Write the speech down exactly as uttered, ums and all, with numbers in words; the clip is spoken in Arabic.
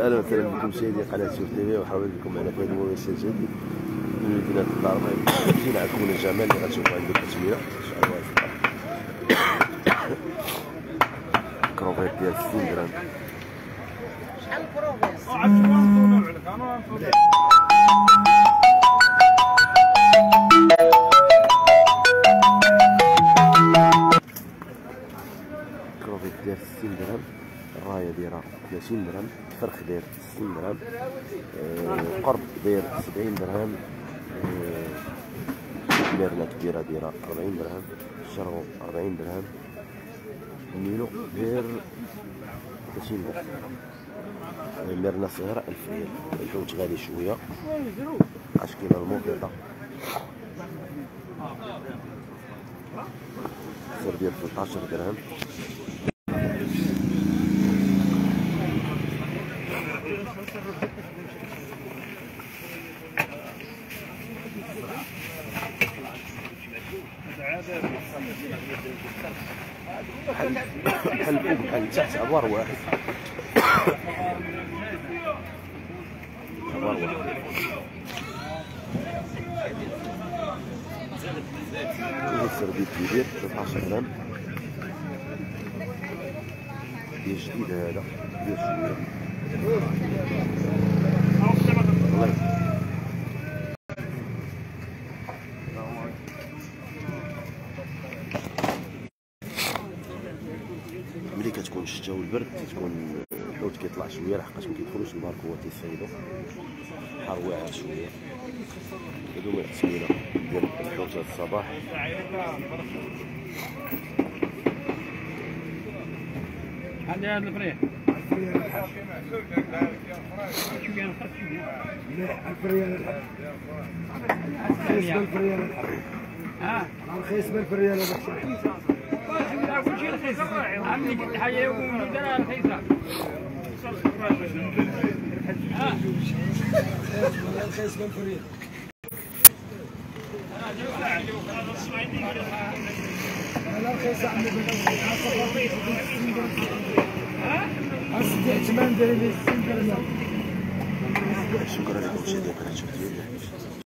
اهلا وسهلا بكم سيدي قناه سور تيفي وحاول لكم على فهد مواسير جديد من مدينه الدارماي جينا عندكم الجمال اللي غتشوفوا عندكم التسويه ان شاء الله. الكروفيت ديال ستين درهم شحال الكروفيت؟ الكروفيت ديال ستين درهم، الرايه دايره ثلاثين درهم، الفرخ داير ستين درهم، القرب داير سبعين درهم، البيرله كبيره دايره ربعين درهم، الشرغو ربعين درهم، النيلو داير ثلاثين درهم، البيرله صغيره ألف ريال. الحوت غالي شويه عاش كاينه الموقيطه، السر ديال ثلاثطاش درهم. بحال الفوق بحال تحت عبار واحد، عبار واحد. السرديب كبير ثلاثطاش درهم، ديال جديد هذا، ديال شوية الله يسلمك. ملي كتكون الشتا والبرد تكون الحوت كيطلع شويه لحقاش ما كيدخلوش النهار هو تيصيدو بحال واعر شويه. هادو هما التسويله ديال الحوت هاد الصباح. عندي هاد الفريق ألف ريال الحب، ألف ريال الحب، ها رخيص بألف ريال هذا كلشي رخيص، عندك الحياة والمديرة رخيصة. شكرا لكم سيدي قناة سور تيفي.